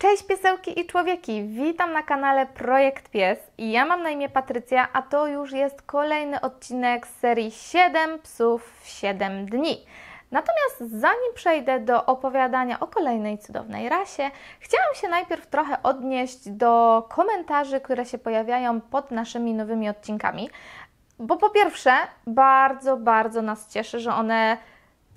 Cześć piesełki i człowieki! Witam na kanale Projekt Pies i ja mam na imię Patrycja, a to już jest kolejny odcinek z serii 7 psów w 7 dni. Natomiast zanim przejdę do opowiadania o kolejnej cudownej rasie, chciałam się najpierw trochę odnieść do komentarzy, które się pojawiają pod naszymi nowymi odcinkami, bo po pierwsze bardzo nas cieszy, że one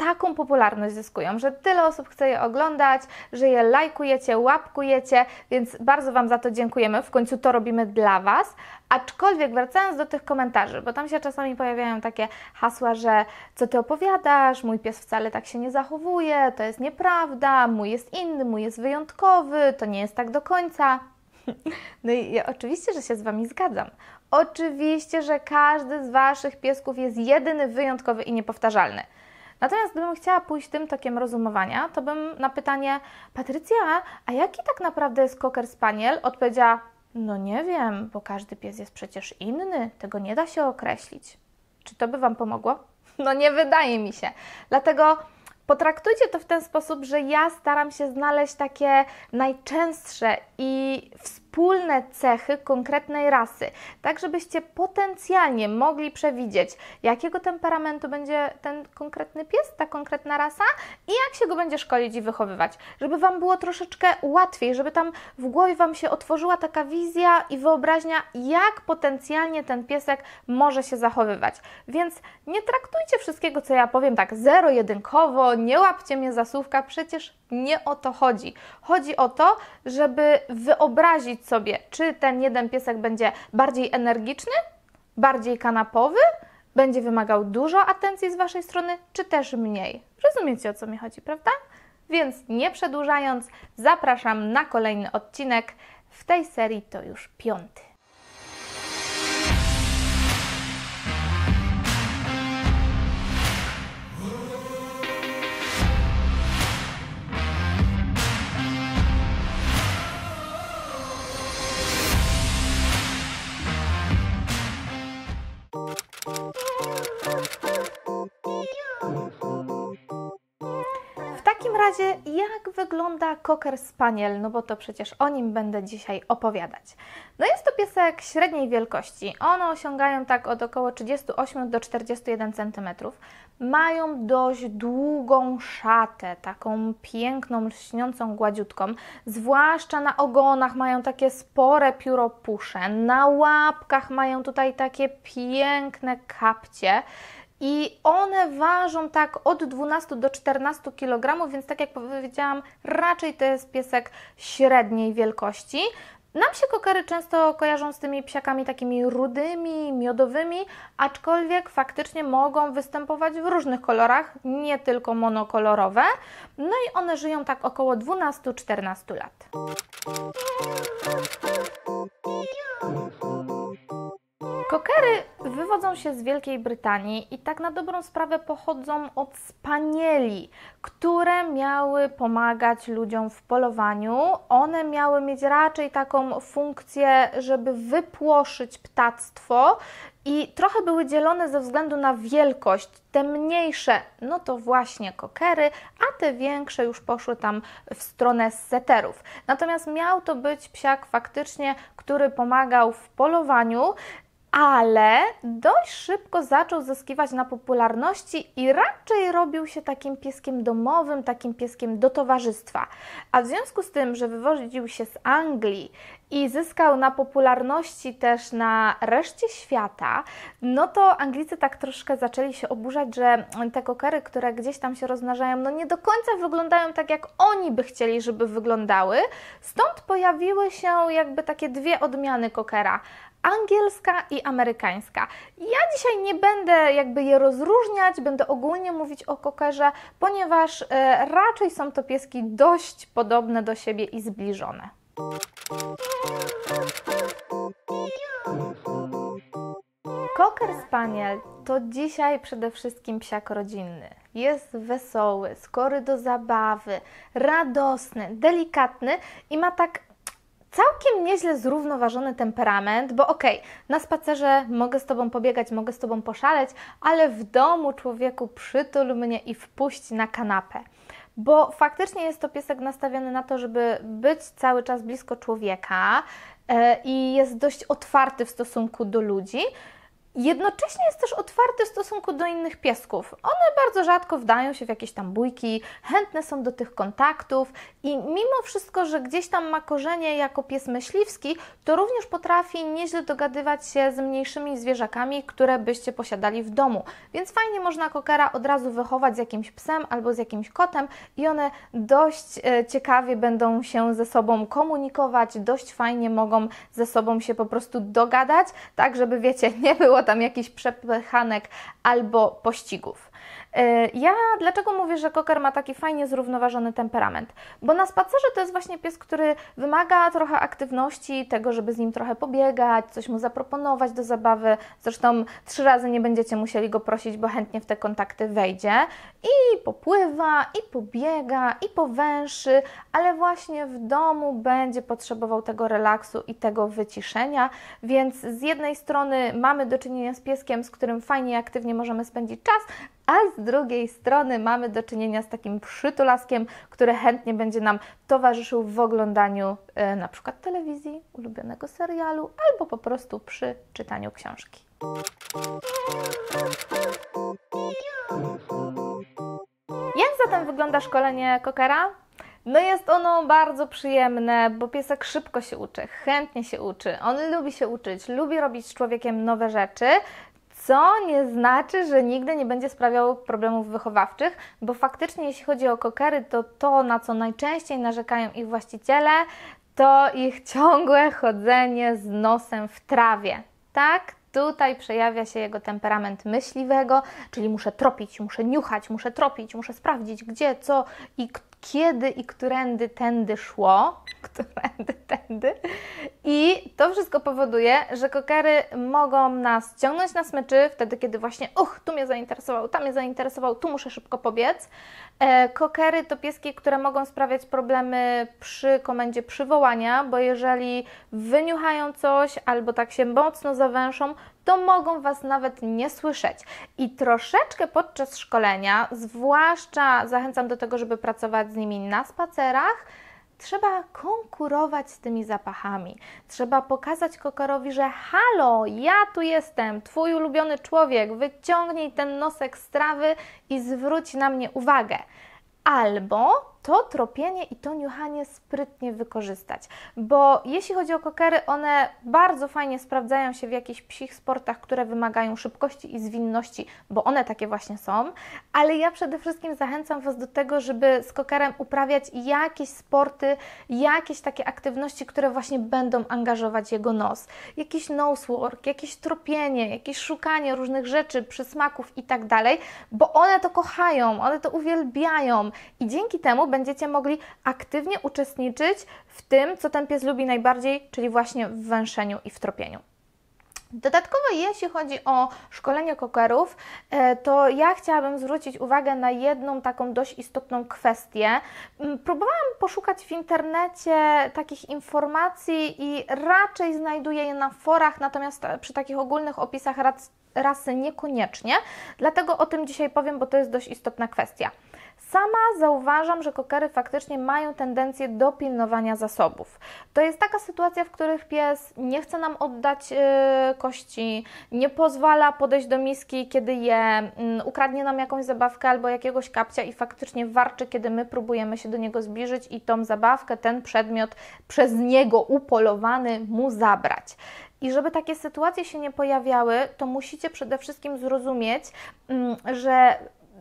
taką popularność zyskują, że tyle osób chce je oglądać, że je lajkujecie, łapkujecie, więc bardzo Wam za to dziękujemy. W końcu to robimy dla Was. Aczkolwiek wracając do tych komentarzy, bo tam się czasami pojawiają takie hasła, że co Ty opowiadasz, mój pies wcale tak się nie zachowuje, to jest nieprawda, mój jest inny, mój jest wyjątkowy, to nie jest tak do końca. No i ja oczywiście, że się z Wami zgadzam. Oczywiście, że każdy z Waszych piesków jest jedyny, wyjątkowy i niepowtarzalny. Natomiast gdybym chciała pójść tym tokiem rozumowania, to bym na pytanie Patrycja, a jaki tak naprawdę jest Cocker Spaniel? Odpowiedziała, no nie wiem, bo każdy pies jest przecież inny, tego nie da się określić. Czy to by Wam pomogło? No nie wydaje mi się. Dlatego potraktujcie to w ten sposób, że ja staram się znaleźć takie najczęstsze i wspólne cechy konkretnej rasy, tak żebyście potencjalnie mogli przewidzieć, jakiego temperamentu będzie ten konkretny pies, ta konkretna rasa i jak się go będzie szkolić i wychowywać. Żeby Wam było troszeczkę łatwiej, żeby tam w głowie Wam się otworzyła taka wizja i wyobraźnia, jak potencjalnie ten piesek może się zachowywać. Więc nie traktujcie wszystkiego, co ja powiem, tak zero-jedynkowo, nie łapcie mnie za słówka, przecież nie o to chodzi. Chodzi o to, żeby wyobrazić sobie, czy ten jeden piesek będzie bardziej energiczny, bardziej kanapowy, będzie wymagał dużo atencji z Waszej strony, czy też mniej. Rozumiecie, o co mi chodzi, prawda? Więc nie przedłużając, zapraszam na kolejny odcinek. W tej serii to już 5. W takim razie, jak wygląda Cocker Spaniel? No bo to przecież o nim będę dzisiaj opowiadać. No jest to piesek średniej wielkości. One osiągają tak od około 38 do 41 cm. Mają dość długą szatę, taką piękną, lśniącą, gładziutką. Zwłaszcza na ogonach mają takie spore pióropusze. Na łapkach mają tutaj takie piękne kapcie. I one ważą tak od 12 do 14 kg, więc tak jak powiedziałam, raczej to jest piesek średniej wielkości. Nam się kokery często kojarzą z tymi psiakami takimi rudymi, miodowymi, aczkolwiek faktycznie mogą występować w różnych kolorach, nie tylko monokolorowe. No i one żyją tak około 12-14 lat. Kokery wywodzą się z Wielkiej Brytanii i tak na dobrą sprawę pochodzą od spanieli, które miały pomagać ludziom w polowaniu. One miały mieć raczej taką funkcję, żeby wypłoszyć ptactwo i trochę były dzielone ze względu na wielkość. Te mniejsze, no to właśnie kokery, a te większe już poszły tam w stronę seterów. Natomiast miał to być psiak faktycznie, który pomagał w polowaniu, ale dość szybko zaczął zyskiwać na popularności i raczej robił się takim pieskiem domowym, takim pieskiem do towarzystwa. A w związku z tym, że wywoził się z Anglii i zyskał na popularności też na reszcie świata, no to Anglicy tak troszkę zaczęli się oburzać, że te kokery, które gdzieś tam się rozmnażają, no nie do końca wyglądają tak, jak oni by chcieli, żeby wyglądały. Stąd pojawiły się jakby takie dwie odmiany kokera. Angielska i amerykańska. Ja dzisiaj nie będę jakby je rozróżniać, będę ogólnie mówić o kokerze, ponieważ raczej są to pieski dość podobne do siebie i zbliżone. Cocker Spaniel to dzisiaj przede wszystkim psiak rodzinny. Jest wesoły, skory do zabawy, radosny, delikatny i ma tak całkiem nieźle zrównoważony temperament, bo okej, na spacerze mogę z Tobą pobiegać, mogę z Tobą poszaleć, ale w domu, człowieku, przytul mnie i wpuść na kanapę. bo faktycznie jest to piesek nastawiony na to, żeby być cały czas blisko człowieka i jest dość otwarty w stosunku do ludzi. Jednocześnie jest też otwarty w stosunku do innych piesków. One bardzo rzadko wdają się w jakieś tam bójki, chętne są do tych kontaktów i mimo wszystko, że gdzieś tam ma korzenie jako pies myśliwski, to również potrafi nieźle dogadywać się z mniejszymi zwierzakami, które byście posiadali w domu. Więc fajnie można kokera od razu wychować z jakimś psem albo z jakimś kotem i one dość ciekawie będą się ze sobą komunikować, dość fajnie mogą ze sobą się po prostu dogadać, tak żeby, wiecie, nie było tam jakichś przepychanek albo pościgów. Ja dlaczego mówię, że koker ma taki fajnie zrównoważony temperament? Bo na spacerze to jest właśnie pies, który wymaga trochę aktywności, tego, żeby z nim trochę pobiegać, coś mu zaproponować do zabawy. Zresztą 3 razy nie będziecie musieli go prosić, bo chętnie w te kontakty wejdzie. I popływa, i pobiega, i powęszy, ale właśnie w domu będzie potrzebował tego relaksu i tego wyciszenia. Więc z jednej strony mamy do czynienia z pieskiem, z którym fajnie i aktywnie możemy spędzić czas, a z drugiej strony mamy do czynienia z takim przytulaskiem, który chętnie będzie nam towarzyszył w oglądaniu na przykład telewizji, ulubionego serialu albo po prostu przy czytaniu książki. Jak zatem wygląda szkolenie kokera? No jest ono bardzo przyjemne, bo piesek szybko się uczy, chętnie się uczy, on lubi się uczyć, lubi robić z człowiekiem nowe rzeczy, co nie znaczy, że nigdy nie będzie sprawiało problemów wychowawczych, bo faktycznie jeśli chodzi o kokery, to to, na co najczęściej narzekają ich właściciele, to ich ciągłe chodzenie z nosem w trawie, tak? Tutaj przejawia się jego temperament myśliwego, czyli muszę tropić, muszę niuchać, muszę tropić, muszę sprawdzić gdzie, co i kiedy i którędy tędy szło. Którędy tędy. I to wszystko powoduje, że kokery mogą nas ciągnąć na smyczy wtedy, kiedy właśnie tu mnie zainteresował, tam mnie zainteresował, tu muszę szybko pobiec. Kokery to pieski, które mogą sprawiać problemy przy komendzie przywołania, bo jeżeli wyniuchają coś albo tak się mocno zawęszą, to mogą Was nawet nie słyszeć. I troszeczkę podczas szkolenia, zwłaszcza zachęcam do tego, żeby pracować z nimi na spacerach, trzeba konkurować z tymi zapachami. Trzeba pokazać kokerowi, że halo, ja tu jestem, Twój ulubiony człowiek, wyciągnij ten nosek z trawy i zwróć na mnie uwagę. Albo to tropienie i to niuchanie sprytnie wykorzystać, bo jeśli chodzi o kokery, one bardzo fajnie sprawdzają się w jakichś psich sportach, które wymagają szybkości i zwinności, bo one takie właśnie są, ale ja przede wszystkim zachęcam Was do tego, żeby z kokerem uprawiać jakieś sporty, jakieś takie aktywności, które właśnie będą angażować jego nos. Jakiś nosework, jakieś tropienie, jakieś szukanie różnych rzeczy, przysmaków i tak dalej, bo one to kochają, one to uwielbiają i dzięki temu będziecie mogli aktywnie uczestniczyć w tym, co ten pies lubi najbardziej, czyli właśnie w węszeniu i w tropieniu. Dodatkowo, jeśli chodzi o szkolenie kokerów, to ja chciałabym zwrócić uwagę na jedną taką dość istotną kwestię. Próbowałam poszukać w internecie takich informacji i raczej znajduję je na forach, natomiast przy takich ogólnych opisach rasy niekoniecznie. Dlatego o tym dzisiaj powiem, bo to jest dość istotna kwestia. Sama zauważam, że kokery faktycznie mają tendencję do pilnowania zasobów. To jest taka sytuacja, w których pies nie chce nam oddać kości, nie pozwala podejść do miski, kiedy je, ukradnie nam jakąś zabawkę albo jakiegoś kapcia i faktycznie warczy, kiedy my próbujemy się do niego zbliżyć i tą zabawkę, ten przedmiot przez niego upolowany mu zabrać. I żeby takie sytuacje się nie pojawiały, to musicie przede wszystkim zrozumieć, że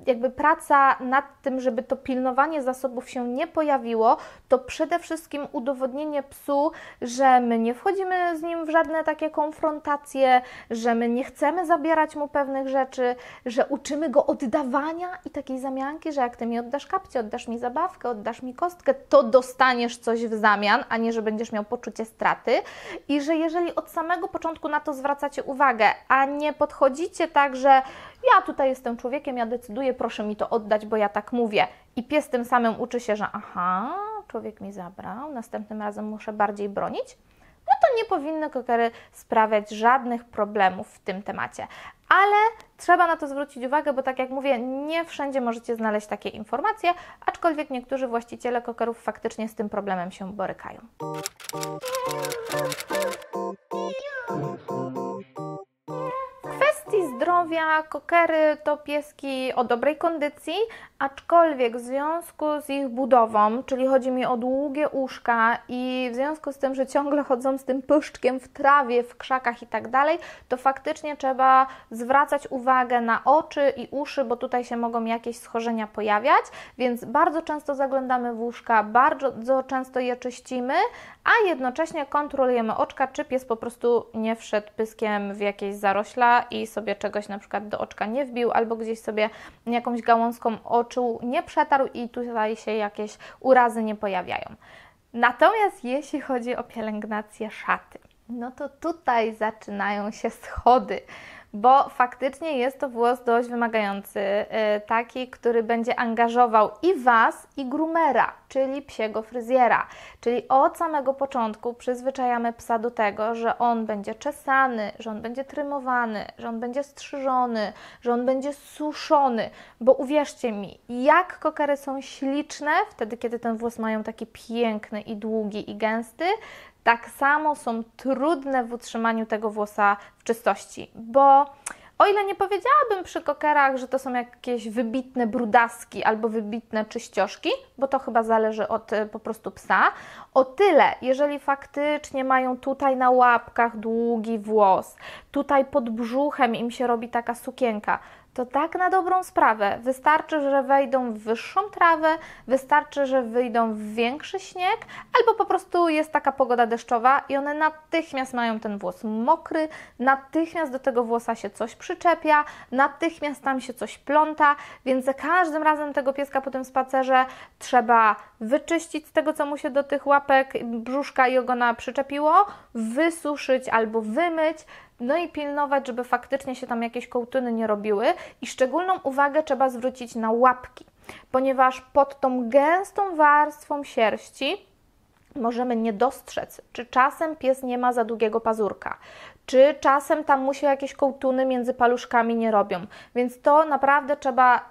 jakby praca nad tym, żeby to pilnowanie zasobów się nie pojawiło, to przede wszystkim udowodnienie psu, że my nie wchodzimy z nim w żadne takie konfrontacje, że my nie chcemy zabierać mu pewnych rzeczy, że uczymy go oddawania i takiej zamianki, że jak Ty mi oddasz kapcie, oddasz mi zabawkę, oddasz mi kostkę, to dostaniesz coś w zamian, a nie, że będziesz miał poczucie straty i że jeżeli od samego początku na to zwracacie uwagę, a nie podchodzicie tak, że ja tutaj jestem człowiekiem, ja decyduję, proszę mi to oddać, bo ja tak mówię. I pies tym samym uczy się, że aha, człowiek mi zabrał, następnym razem muszę bardziej bronić. No to nie powinny kokery sprawiać żadnych problemów w tym temacie. Ale trzeba na to zwrócić uwagę, bo tak jak mówię, nie wszędzie możecie znaleźć takie informacje, aczkolwiek niektórzy właściciele kokerów faktycznie z tym problemem się borykają. W kwestii zdrowia kokery to pieski o dobrej kondycji, aczkolwiek w związku z ich budową, czyli chodzi mi o długie uszka i w związku z tym, że ciągle chodzą z tym pyszczkiem w trawie, w krzakach i tak dalej, to faktycznie trzeba zwracać uwagę na oczy i uszy, bo tutaj się mogą jakieś schorzenia pojawiać, więc bardzo często zaglądamy w uszka, bardzo często je czyścimy, a jednocześnie kontrolujemy oczka, czy pies po prostu nie wszedł pyskiem w jakieś zarośla i sobie czegoś na przykład do oczka nie wbił, albo gdzieś sobie jakąś gałązką oczu nie przetarł i tutaj się jakieś urazy nie pojawiają. Natomiast jeśli chodzi o pielęgnację szaty, no to tutaj zaczynają się schody, bo faktycznie jest to włos dość wymagający, taki, który będzie angażował i Was, i groomera, czyli psiego fryzjera. Czyli od samego początku przyzwyczajamy psa do tego, że on będzie czesany, że on będzie trymowany, że on będzie strzyżony, że on będzie suszony, bo uwierzcie mi, jak kokery są śliczne wtedy, kiedy ten włos mają taki piękny i długi i gęsty, tak samo są trudne w utrzymaniu tego włosa w czystości, bo o ile nie powiedziałabym przy kokerach, że to są jakieś wybitne brudaski albo wybitne czyścioszki, bo to chyba zależy od po prostu psa, o tyle, jeżeli faktycznie mają tutaj na łapkach długi włos, tutaj pod brzuchem im się robi taka sukienka, to tak na dobrą sprawę wystarczy, że wejdą w wyższą trawę, wystarczy, że wyjdą w większy śnieg, albo po prostu jest taka pogoda deszczowa i one natychmiast mają ten włos mokry, natychmiast do tego włosa się coś przyczepia, natychmiast tam się coś pląta, więc za każdym razem tego pieska po tym spacerze trzeba wyczyścić z tego, co mu się do tych łapek, brzuszka i ogona przyczepiło, wysuszyć albo wymyć, no i pilnować, żeby faktycznie się tam jakieś kołtyny nie robiły i szczególną uwagę trzeba zwrócić na łapki, ponieważ pod tą gęstą warstwą sierści możemy nie dostrzec, czy czasem pies nie ma za długiego pazurka, czy czasem tam mu się jakieś kołtuny między paluszkami nie robią, więc to naprawdę trzeba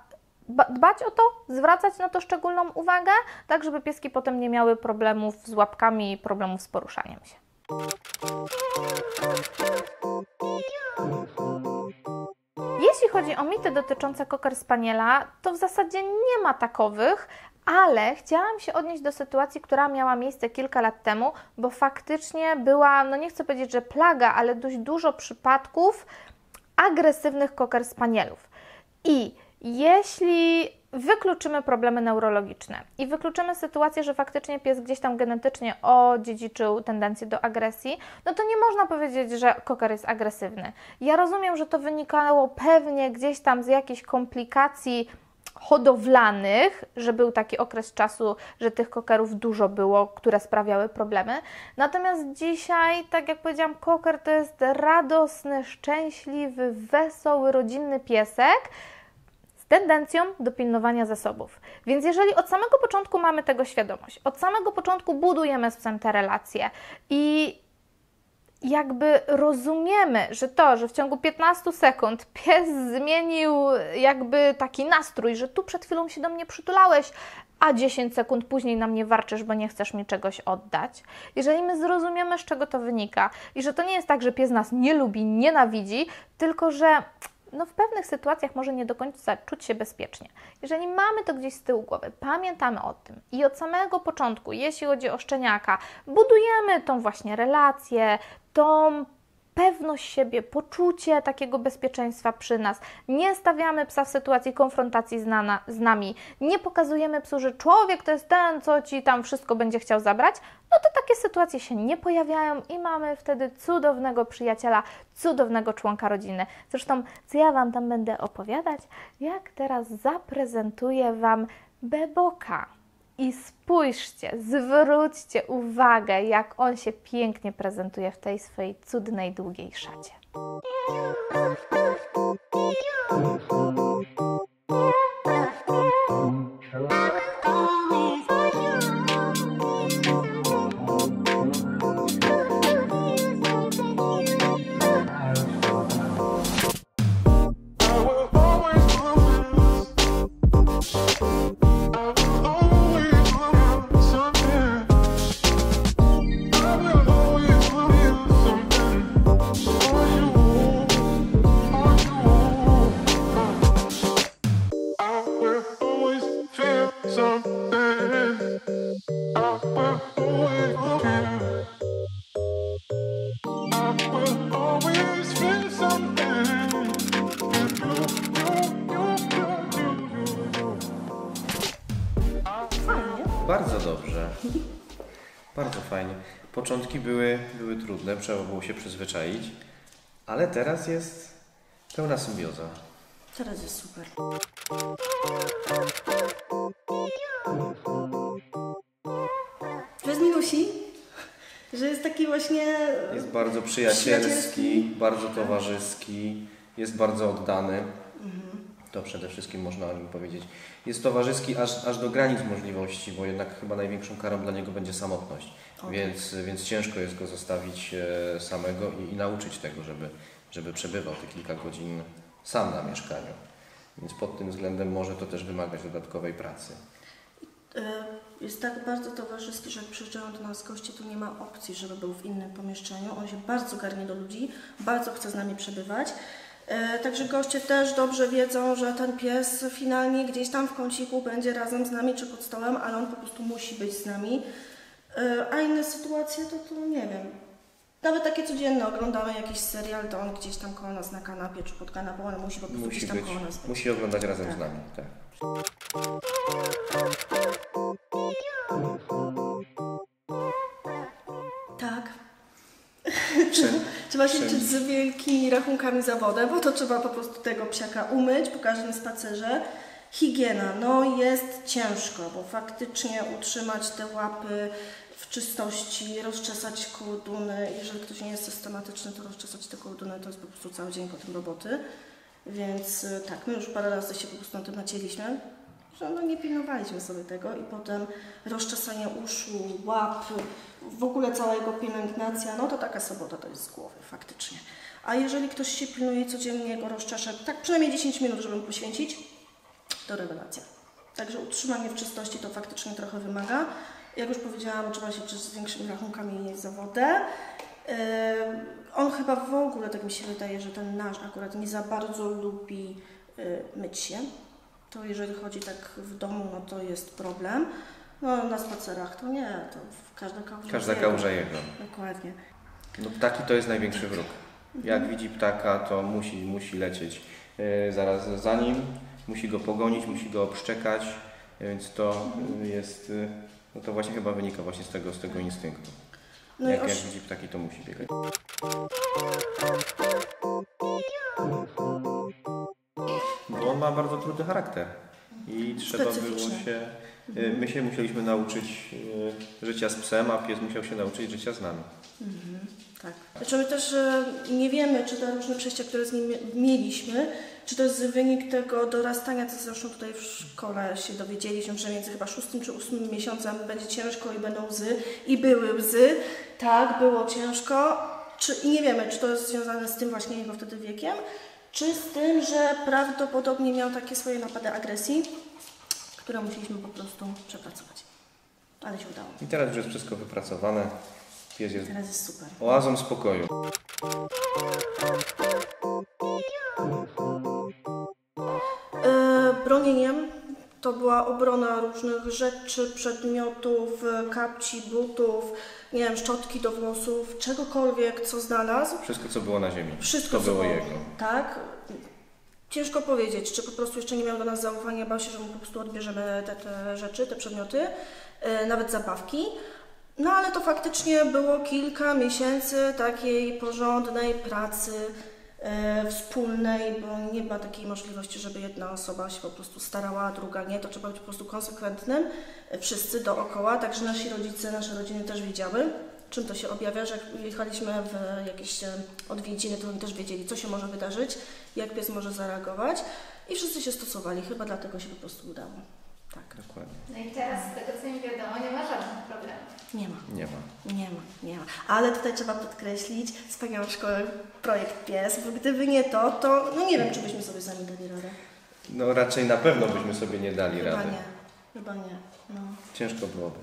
dbać o to, zwracać na to szczególną uwagę, tak żeby pieski potem nie miały problemów z łapkami i problemów z poruszaniem się. Jeśli chodzi o mity dotyczące Cocker Spaniela, to w zasadzie nie ma takowych, ale chciałam się odnieść do sytuacji, która miała miejsce kilka lat temu, bo faktycznie była, no nie chcę powiedzieć, że plaga, ale dość dużo przypadków agresywnych Cocker Spanielów. I jeśli wykluczymy problemy neurologiczne i wykluczymy sytuację, że faktycznie pies gdzieś tam genetycznie odziedziczył tendencję do agresji, no to nie można powiedzieć, że koker jest agresywny. Ja rozumiem, że to wynikało pewnie gdzieś tam z jakichś komplikacji hodowlanych, że był taki okres czasu, że tych kokerów dużo było, które sprawiały problemy. Natomiast dzisiaj, tak jak powiedziałam, koker to jest radosny, szczęśliwy, wesoły, rodzinny piesek, tendencją do pilnowania zasobów. Więc jeżeli od samego początku mamy tego świadomość, od samego początku budujemy z psem te relacje i jakby rozumiemy, że to, że w ciągu 15 sekund pies zmienił jakby taki nastrój, że tu przed chwilą się do mnie przytulałeś, a 10 sekund później na mnie warczysz, bo nie chcesz mi czegoś oddać. Jeżeli my zrozumiemy, z czego to wynika i że to nie jest tak, że pies nas nie lubi, nienawidzi, tylko że no w pewnych sytuacjach może nie do końca czuć się bezpiecznie. Jeżeli mamy to gdzieś z tyłu głowy, pamiętamy o tym i od samego początku, jeśli chodzi o szczeniaka, budujemy tą właśnie relację, tą pewność siebie, poczucie takiego bezpieczeństwa przy nas. Nie stawiamy psa w sytuacji konfrontacji z nami. Nie pokazujemy psu, że człowiek to jest ten, co ci tam wszystko będzie chciał zabrać. No to takie sytuacje się nie pojawiają i mamy wtedy cudownego przyjaciela, cudownego członka rodziny. Zresztą, co ja Wam tam będę opowiadać, jak teraz zaprezentuję Wam Beboka. I spójrzcie, zwróćcie uwagę, jak on się pięknie prezentuje w tej swojej cudnej, długiej szacie. Bardzo fajnie. Początki były trudne, trzeba było się przyzwyczaić, ale teraz jest pełna symbioza. Teraz jest super. Że jest minusi, że jest taki właśnie... Jest bardzo przyjacielski, bardzo towarzyski, jest bardzo oddany. To przede wszystkim można o nim powiedzieć. Jest towarzyski aż do granic możliwości, bo jednak chyba największą karą dla niego będzie samotność. Okay. Więc ciężko jest go zostawić samego i nauczyć tego, żeby przebywał te kilka godzin sam na mieszkaniu. Więc pod tym względem może to też wymagać dodatkowej pracy. Jest tak bardzo towarzyski, że jak przyjeżdżają do nas goście, to nie ma opcji, żeby był w innym pomieszczeniu. On się bardzo garnie do ludzi, bardzo chce z nami przebywać. Także goście też dobrze wiedzą, że ten pies finalnie gdzieś tam w kąciku będzie razem z nami czy pod stołem, ale on po prostu musi być z nami. A inne sytuacje to nie wiem. Nawet takie codzienne, oglądamy jakiś serial, to on gdzieś tam koło nas na kanapie czy pod kanapą, ale musi po prostu gdzieś tam koło nas być. Musi oglądać razem z nami, tak. Tak. Trzeba się liczyć z wielkimi rachunkami za wodę, bo to trzeba po prostu tego psiaka umyć po każdym spacerze. Higiena, no jest ciężko, bo faktycznie utrzymać te łapy w czystości, rozczesać kołduny. Jeżeli ktoś nie jest systematyczny, to rozczesać te kołduny to jest po prostu cały dzień potem roboty. Więc tak, my już parę razy się po prostu na tym nacięliśmy, że no nie pilnowaliśmy sobie tego i potem rozczesanie uszu, łap, w ogóle cała jego pielęgnacja, no to taka sobota to jest z głowy faktycznie. A jeżeli ktoś się pilnuje codziennie, go rozczesze, tak przynajmniej 10 minut, żeby mu poświęcić, to rewelacja. Także utrzymanie w czystości to faktycznie trochę wymaga. Jak już powiedziałam, trzeba się liczyć z większymi rachunkami za wodę. On chyba w ogóle, tak mi się wydaje, że ten nasz akurat nie za bardzo lubi myć się. To jeżeli chodzi tak w domu, no to jest problem. No na spacerach to nie, to każda kałuża. Każda kałuża jego. Dokładnie. No ptaki to jest największy wróg. Jak widzi ptaka, to musi lecieć zaraz za nim, musi go pogonić, musi go obszczekać, więc to jest, no to właśnie chyba wynika właśnie z tego instynktu. No jak widzi ptaki, to musi biegać. Bo on ma bardzo trudny charakter i trzeba było się... My się musieliśmy nauczyć życia z psem, a pies musiał się nauczyć życia z nami. Tak. Znaczy my też nie wiemy, czy te różne przejścia, które z nim mieliśmy, czy to jest wynik tego dorastania, co zresztą tutaj w szkole się dowiedzieliśmy, że między chyba 6. czy 8. miesiącem będzie ciężko i będą łzy, i były łzy, tak, było ciężko. I nie wiemy, czy to jest związane z tym właśnie jego wtedy wiekiem, czy z tym, że prawdopodobnie miał takie swoje napady agresji, które musieliśmy po prostu przepracować. Ale się udało. I teraz już jest wszystko wypracowane. Pies jest, teraz jest super. Oazą spokoju. Bronieniem to była obrona różnych rzeczy, przedmiotów, kapci, butów, nie wiem, szczotki do włosów, czegokolwiek, co znalazł. Wszystko, co było na ziemi. Wszystko, to było jego. Tak. Ciężko powiedzieć, czy po prostu jeszcze nie miał do nas zaufania, bał się, że mu po prostu odbierzemy te rzeczy, te przedmioty, nawet zabawki. No ale to faktycznie było kilka miesięcy takiej porządnej pracy wspólnej, bo nie ma takiej możliwości, żeby jedna osoba się po prostu starała, a druga nie. To trzeba być po prostu konsekwentnym, wszyscy dookoła, także nasi rodzice, nasze rodziny też wiedziały. Czym to się objawia, że jak jechaliśmy w jakieś odwiedziny, to oni też wiedzieli, co się może wydarzyć, jak pies może zareagować i wszyscy się stosowali. Chyba dlatego się po prostu udało. Tak. Dokładnie. No i teraz z tego, co mi wiadomo, nie ma żadnych problemów. Nie ma. Ale tutaj trzeba podkreślić wspaniałą szkołę Projekt Pies, bo gdyby nie to, to no nie wiem, czy byśmy sobie sami dali radę. No raczej na pewno byśmy sobie nie dali rady. Chyba nie. No. Ciężko byłoby.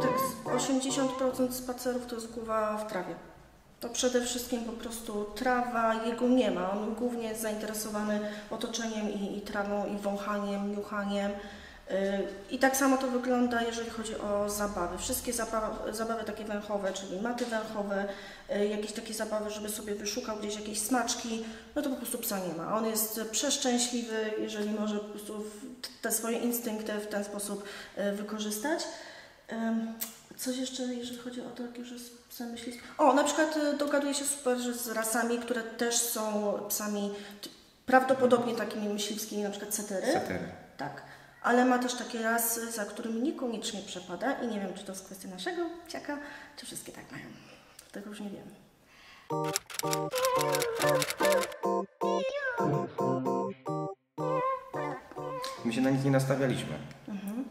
Tak, 80% spacerów to jest głowa w trawie. To przede wszystkim po prostu trawa, jego nie ma. On głównie jest zainteresowany otoczeniem i trawą, i wąchaniem, niuchaniem. I tak samo to wygląda, jeżeli chodzi o zabawy. Wszystkie zabawy takie węchowe, czyli maty węchowe, jakieś takie zabawy, żeby sobie wyszukał gdzieś jakieś smaczki, no to po prostu psa nie ma. On jest przeszczęśliwy, jeżeli może po prostu te swoje instynkty w ten sposób wykorzystać. Coś jeszcze, jeżeli chodzi o takie, że z psem myśliwskim. O, na przykład dogaduje się super z rasami, które też są psami prawdopodobnie takimi myśliwskimi, na przykład cetery. Cetery. Tak. Ale ma też takie rasy, za którymi niekoniecznie przepada i nie wiem, czy to jest kwestia naszego psiaka, czy wszystkie tak mają. Tego już nie wiem. My się na nic nie nastawialiśmy,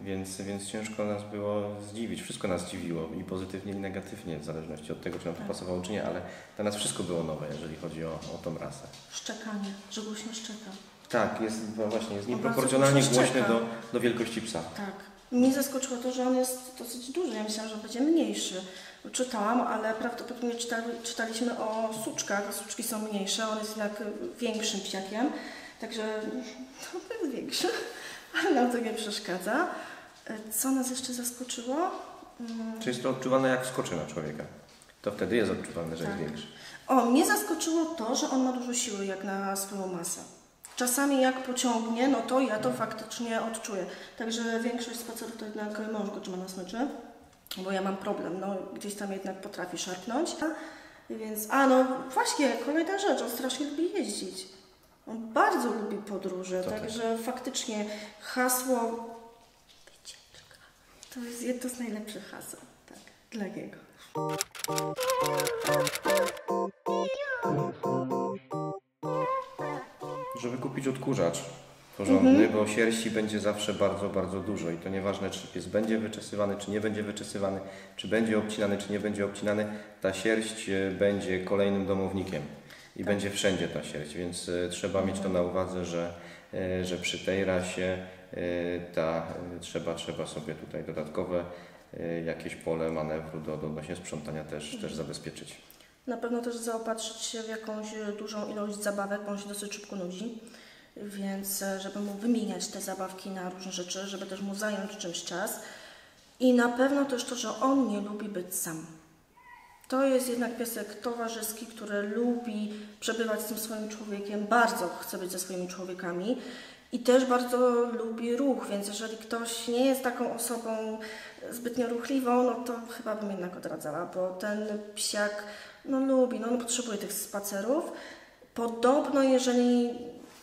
więc ciężko nas było zdziwić. Wszystko nas dziwiło i pozytywnie, i negatywnie, w zależności od tego, czy nam to pasowało, czy nie, ale dla nas wszystko było nowe, jeżeli chodzi o tą rasę. Szczekanie, że głośno szczeka. Tak, jest nieproporcjonalnie głośny do wielkości psa. Tak. Mnie zaskoczyło to, że on jest dosyć duży. Ja myślałam, że będzie mniejszy. Czytałam, ale prawdopodobnie czytaliśmy o suczkach. Suczki są mniejsze, on jest jednak większym psiakiem. Także no, jest większy, ale nam to nie przeszkadza. Co nas jeszcze zaskoczyło? Czy jest to odczuwane, jak skoczy na człowieka? To wtedy jest odczuwane, że tak. Jest większy. O, mnie zaskoczyło to, że on ma dużo siły jak na swoją masę. Czasami jak pociągnie, no to ja to faktycznie odczuję. Także większość spacerów to jednak mąż go trzyma na smyczy, bo ja mam problem, no gdzieś tam jednak potrafi szarpnąć. Więc, no właśnie, kolejna rzecz, on strasznie lubi jeździć. On bardzo lubi podróże, także faktycznie hasło wycieczka to jest jedno z najlepszych haseł, tak, dla niego. Żeby kupić odkurzacz porządny, bo sierści będzie zawsze bardzo, bardzo dużo i to nieważne, czy pies będzie wyczesywany, czy nie będzie wyczesywany, czy będzie obcinany, czy nie będzie obcinany, ta sierść będzie kolejnym domownikiem i tak. Będzie wszędzie ta sierść, więc trzeba mieć to na uwadze, że przy tej rasie trzeba sobie tutaj dodatkowe jakieś pole manewru odnośnie sprzątania też zabezpieczyć. Na pewno też zaopatrzyć się w jakąś dużą ilość zabawek, bo on się dosyć szybko nudzi, więc żeby mu wymieniać te zabawki na różne rzeczy, żeby też mu zająć czymś czas. I na pewno też to, że on nie lubi być sam. To jest jednak piesek towarzyski, który lubi przebywać z tym swoim człowiekiem, bardzo chce być ze swoimi człowiekami i też bardzo lubi ruch, więc jeżeli ktoś nie jest taką osobą zbytnio ruchliwą, no to chyba bym jednak odradzała, bo ten psiak no lubi, no on potrzebuje tych spacerów. Podobno jeżeli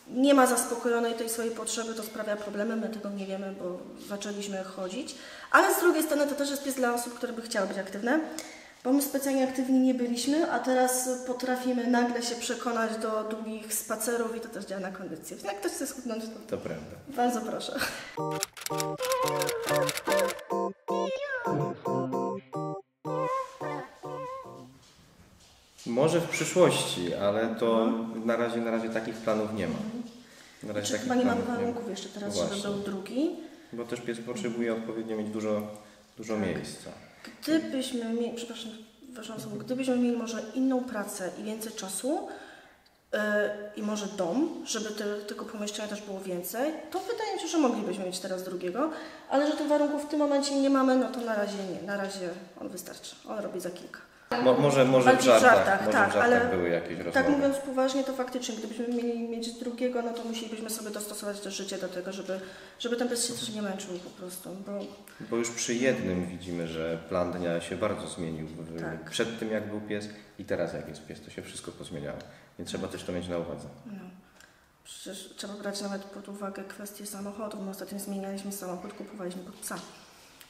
nie ma zaspokojonej tej swojej potrzeby, to sprawia problemy, my tego nie wiemy, bo zaczęliśmy chodzić. Ale z drugiej strony to też jest pies dla osób, które by chciały być aktywne, bo my specjalnie aktywni nie byliśmy, a teraz potrafimy nagle się przekonać do długich spacerów i to też działa na kondycję. Jak ktoś chce schudnąć, to prawda. Bardzo proszę. Może w przyszłości, ale to na razie takich planów nie ma. Na razie takich planów nie ma. Chyba nie ma warunków jeszcze teraz, żeby był drugi. Bo też pies potrzebuje odpowiednio mieć dużo miejsca. Gdybyśmy mieli, przepraszam, gdybyśmy mieli może inną pracę i więcej czasu i może dom, żeby tego pomieszczenia też było więcej, to wydaje mi się, że moglibyśmy mieć teraz drugiego, ale że tych warunków w tym momencie nie mamy, no to na razie nie. Na razie on wystarczy. On robi za kilka. Może w żartach, tak, ale były jakieś rozmowy. Tak mówiąc poważnie, to faktycznie, gdybyśmy mieli mieć drugiego, no to musielibyśmy sobie dostosować też życie do tego, żeby ten pies się też nie męczył po prostu. Bo już przy jednym widzimy, że plan dnia się bardzo zmienił. Tak. Przed tym jak był pies i teraz jak jest pies, to się wszystko pozmieniało. Więc trzeba też to mieć na uwadze. No. Przecież trzeba brać nawet pod uwagę kwestię samochodu. My ostatnio zmienialiśmy samochód, kupowaliśmy pod psa.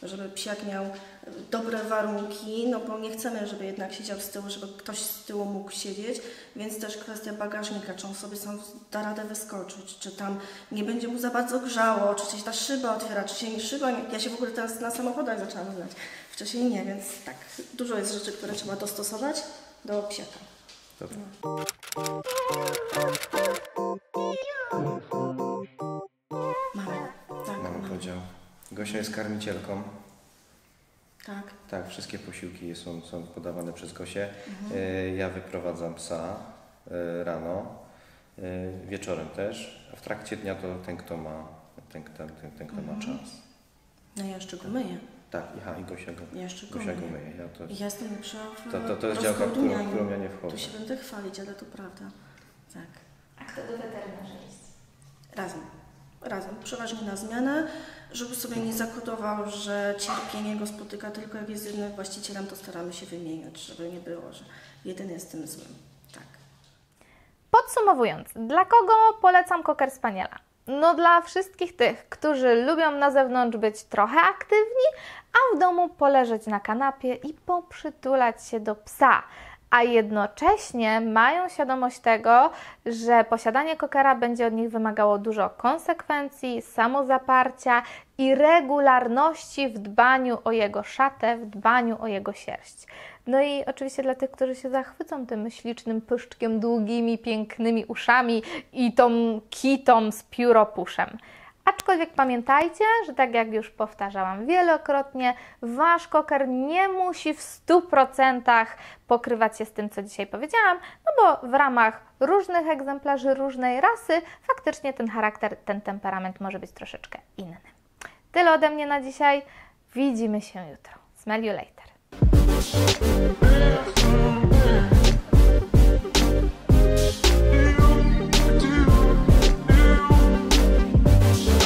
Żeby psiak miał dobre warunki, no bo nie chcemy, żeby jednak siedział z tyłu, żeby ktoś z tyłu mógł siedzieć, więc też kwestia bagażnika, czy on sobie sam da radę wyskoczyć, czy tam nie będzie mu za bardzo grzało, czy się ta szyba otwiera, czy się nie szyba. Ja się w ogóle teraz na samochodach zaczęłam znać, wcześniej nie, więc tak, dużo jest rzeczy, które trzeba dostosować do psiaka. Dobra. Mamy podział. Gosia jest karmicielką. Tak. Tak, wszystkie posiłki są podawane przez Gosię. Ja wyprowadzam psa rano, wieczorem też. A w trakcie dnia to ten, kto ma ten kto ma czas. No ja jeszcze go myję. Tak, aha, i Gosia go myje. Ja to jest, ja jestem lepsza w to jest działka, którą ja nie wchodzę. Tu się będę chwalić, ale to prawda. Tak. A kto do weterynarza jest? Razem. Przeważnie na zmianę, żeby sobie nie zakodował, że cierpienie go spotyka tylko jak jest jednym właścicielem, to staramy się wymieniać, żeby nie było, że jeden jest tym złym. Tak. Podsumowując, dla kogo polecam Cocker Spaniela? No dla wszystkich tych, którzy lubią na zewnątrz być trochę aktywni, a w domu poleżeć na kanapie i poprzytulać się do psa, a jednocześnie mają świadomość tego, że posiadanie cockera będzie od nich wymagało dużo konsekwencji, samozaparcia i regularności w dbaniu o jego szatę, w dbaniu o jego sierść. No i oczywiście dla tych, którzy się zachwycą tym ślicznym pyszczkiem, długimi, pięknymi uszami i tą kitą z pióropuszem. Aczkolwiek pamiętajcie, że tak jak już powtarzałam wielokrotnie, wasz cocker nie musi w 100% pokrywać się z tym, co dzisiaj powiedziałam, no bo w ramach różnych egzemplarzy, różnej rasy faktycznie ten charakter, ten temperament może być troszeczkę inny. Tyle ode mnie na dzisiaj. Widzimy się jutro. Smell you later.